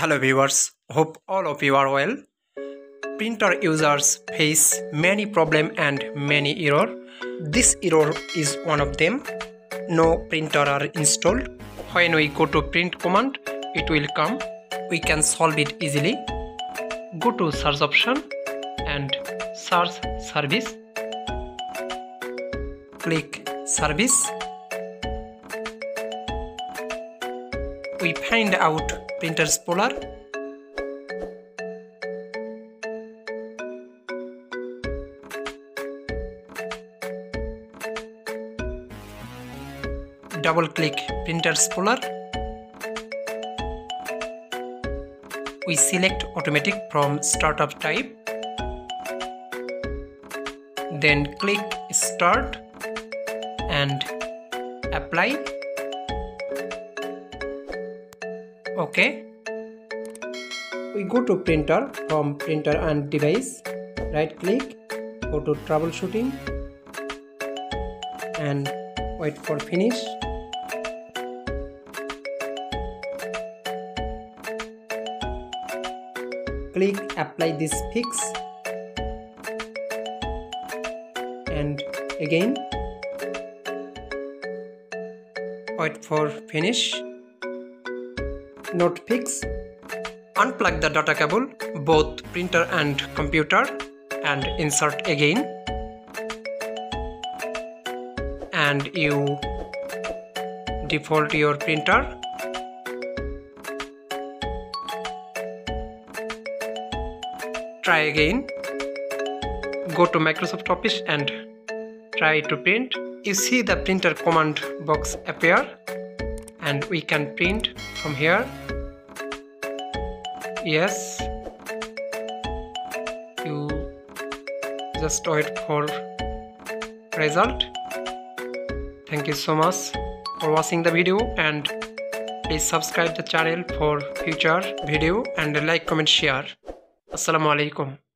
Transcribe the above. Hello viewers, hope all of you are well. Printer users face many problems and many errors. This error is one of them. No printer are installed. When we go to print command, it will come. We can solve it easily. Go to search option and search service. Click service. We find out Printer Explorer. Double click Printer Explorer. We select automatic from startup type. Then click start and apply. OK. We go to printer, from printer and device, right click, go to troubleshooting and wait for finish. Click apply this fix and again wait for finish. Not fix. Unplug the data cable, both printer and computer, and insert again. And you default your printer. Try again. Go to Microsoft Office and try to print. You see the printer command box appear. And we can print from here. Yes, you just wait for result. Thank you so much for watching the video, and please subscribe the channel for future video and like, comment, share. Assalamualaikum.